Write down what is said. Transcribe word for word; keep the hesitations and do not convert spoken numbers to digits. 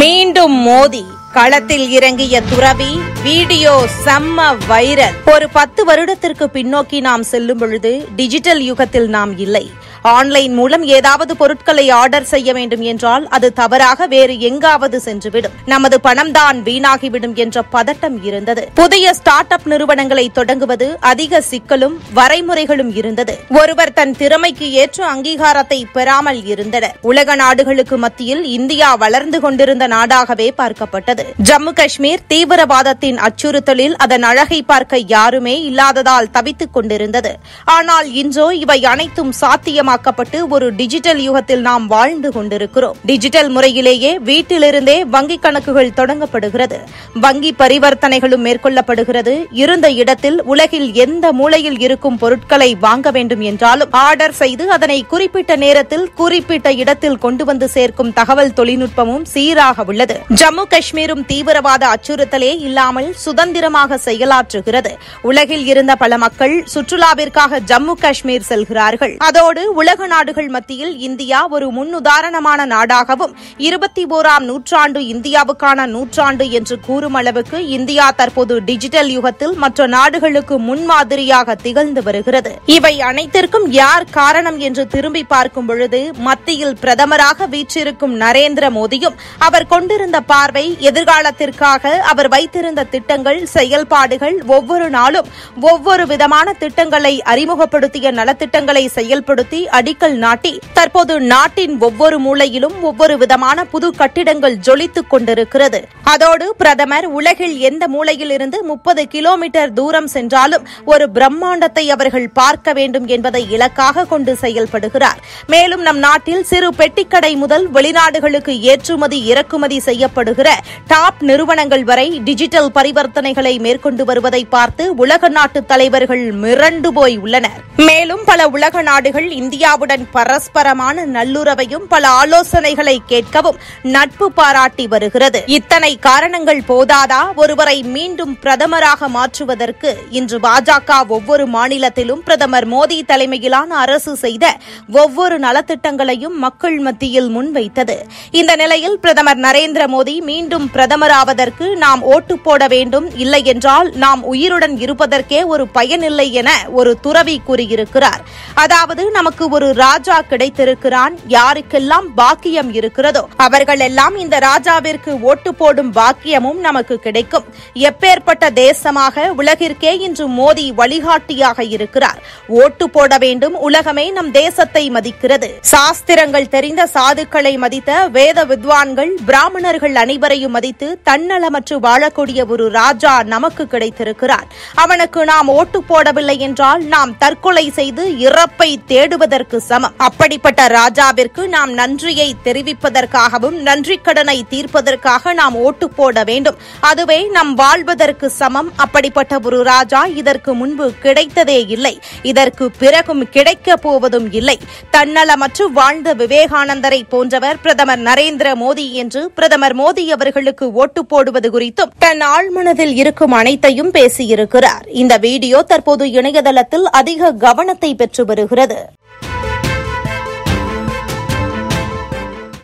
மீண்டும் மோடி களத்தில் இறங்கிய துறவி வீடியோ செம்ம வைரல். ஒரு பத்து வருடத்திற்கு பின்னோக்கி நாம் செல்லும் பொழுது டிஜிட்டல் யுகத்தில் நாம் இல்லை. ஆன்லைன் மூலம் ஏதாவது பொருட்களை ஆர்டர் செய்ய வேண்டும் என்றால் அது தவறாக வேறு எங்காவது சென்றுவிடும், நமது பணம் தான் வீணாகிவிடும் என்ற பதட்டம் இருந்தது. புதிய ஸ்டார்ட் அப் நிறுவனங்களை தொடங்குவது அதிக சிக்கலும் வரைமுறைகளும் இருந்தது. ஒருவர் தன் திறமைக்கு ஏற்ற அங்கீகாரத்தை பெறாமல் இருந்தனர். உலக நாடுகளுக்கு மத்தியில் இந்தியா வளர்ந்து கொண்டிருந்த நாடாகவே பார்க்கப்பட்டது. ஜம்மு காஷ்மீர் தீவிரவாதத்தின் அச்சுறுத்தலில் அதன் அழகை பார்க்க யாருமே இல்லாததால் தவித்துக் கொண்டிருந்தது. ஆனால் இன்றோ இவை அனைத்தும் சாத்தியமாக்கப்பட்டு ஒரு டிஜிட்டல் யுகத்தில் நாம் வாழ்ந்து கொண்டிருக்கிறோம். டிஜிட்டல் முறையிலேயே வீட்டிலிருந்தே வங்கிக் கணக்குகள் தொடங்கப்படுகிறது, வங்கி பரிவர்த்தனைகளும் மேற்கொள்ளப்படுகிறது. இருந்த இடத்தில் உலகில் எந்த மூலையில் இருக்கும் பொருட்களை வாங்க வேண்டும் என்றாலும் ஆர்டர் செய்து அதனை குறிப்பிட்ட நேரத்தில் குறிப்பிட்ட இடத்தில் கொண்டு வந்து சேர்க்கும் தகவல் தொழில்நுட்பமும் சீராக உள்ளது. ஜம்மு காஷ்மீர் தீவிரவாத அச்சுறுத்தலே இல்லாமல் சுதந்திரமாக செயலாற்றுகிறது. உலகில் இருந்த பல மக்கள் சுற்றுலாவிற்காக ஜம்மு காஷ்மீர் செல்கிறார்கள். அதோடு உலக நாடுகள் மத்தியில் இந்தியா ஒரு முன்னுதாரணமான நாடாகவும் இருபத்தி ஓராம் நூற்றாண்டு இந்தியாவுக்கான நூற்றாண்டு என்று கூறும் அளவுக்கு இந்தியா தற்போது டிஜிட்டல் யுகத்தில் மற்ற நாடுகளுக்கு முன்மாதிரியாக திகழ்ந்து வருகிறது. இவை அனைத்திற்கும் யார் காரணம் என்று திரும்பி பார்க்கும் பொழுது மத்தியில் பிரதமராக வீற்றிருக்கும் நரேந்திர மோடியும் அவர் கொண்டிருந்த பார்வை, எதிர்காலத்திற்காக அவர் வைத்திருந்த திட்டங்கள், செயல்பாடுகள், ஒவ்வொரு நாளும் ஒவ்வொரு விதமான திட்டங்களை அறிமுகப்படுத்திய நலத்திட்டங்களை செயல்படுத்தி அடிக்கல் நாட்டி தற்போது நாட்டின் ஒவ்வொரு மூலையிலும் ஒவ்வொரு விதமான புது கட்டிடங்கள் ஜொலித்துக் கொண்டிருக்கிறது. அதோடு பிரதமர் உலகில் எந்த மூலையில் இருந்து முப்பது கிலோமீட்டர் தூரம் சென்றாலும் ஒரு பிரம்மாண்டத்தை அவர்கள் பார்க்க வேண்டும் என்பதை இலக்காக கொண்டு செயல்படுகிறார். மேலும் நம் நாட்டில் சிறு பெட்டிக்கடை முதல் வெளிநாடுகளுக்கு ஏற்றுமதி இறக்குமதி செய்யப்படுகிற டாப் நிறுவனங்கள் வரை டிஜிட்டல் பரிவர்த்தனைகளை மேற்கொண்டு வருவதை பார்த்து உலக நாட்டு தலைவர்கள் மிரண்டு போய் உள்ளனர். மேலும் பல உலக நாடுகள் இந்தியாவுடன் பரஸ்பரமான நல்லுறவையும் பல ஆலோசனைகளை கேட்கவும் நட்பு பாராட்டி வருகிறது. இத்தனை காரணங்கள் போதாதா ஒருவரை மீண்டும் பிரதமராக மாற்றுவதற்கு? இன்று பாஜக ஒவ்வொரு மாநிலத்திலும் பிரதமர் மோடி தலைமையிலான அரசு செய்த ஒவ்வொரு நலத்திட்டங்களையும் மக்கள் மத்தியில் முன்வைத்தது. இந்த நிலையில் பிரதமர் நரேந்திர மோடி மீண்டும் பிரதமராவதற்கு நாம் ஓட்டு போட வேண்டும், இல்லை என்றால் நாம் உயிருடன் இருப்பதற்கே ஒரு பயனில்லை என ஒரு துறவி கூறியிருக்கிறார். அதாவது நமக்கு ஒரு ராஜா கிடைத்திருக்கிறான், யாருக்கெல்லாம் பாக்கியம் இருக்கிறதோ அவர்கள் எல்லாம் இந்த ராஜாவிற்கு ஓட்டு போடும் பாக்கியமும் நமக்கு கிடைக்கும். எப்பேற்பட்ட தேசமாக உலகிற்கே இன்று மோடி வழிகாட்டியாக இருக்கிறார். ஓட்டு போட வேண்டும், உலகமே நம் தேசத்தை மதிக்கிறது. சாஸ்திரங்கள் தெரிந்த சாதுக்களை மதித்த வேத வித்வான்கள் பிராமணர்கள் அனைவரையும் மதித்து தன்னலமற்று வாழக்கூடிய ஒரு ராஜா நமக்கு கிடைத்திருக்கிறார். அவனுக்கு நாம் ஓட்டு போடவில்லை என்றால் நாம் தற்கொலை செய்து இறப்பை தேடுவதற்கு சமம். அப்படிப்பட்ட ராஜாவிற்கு நாம் நன்றியை தெரிவிப்பதற்காகவும் நன்றி கடனை தீர்ப்பதற்காக நாம் ஓட்டு போட வேண்டும். அதுவே நாம் வாழ்வதற்கு சமம். அப்படிப்பட்ட ஒரு ராஜா இதற்கு முன்பு கிடைத்ததே இல்லை, இதற்கு பிறகும் கிடைக்கப் போவதும் இல்லை. தன்னலமற்று வாழ்ந்த விவேகானந்தரை போன்றவர் பிரதமர் நரேந்திர மோடி என்று பிரதமர் மோடி அவர்கள் ஓட்டு போடுவது குறித்தும் தன் ஆழ்மனதில் இருக்கும் அனைத்தையும் பேசியிருக்கிறார். இந்த வீடியோ தற்போது இணையதளத்தில் அதிக கவனத்தை பெற்று வருகிறது.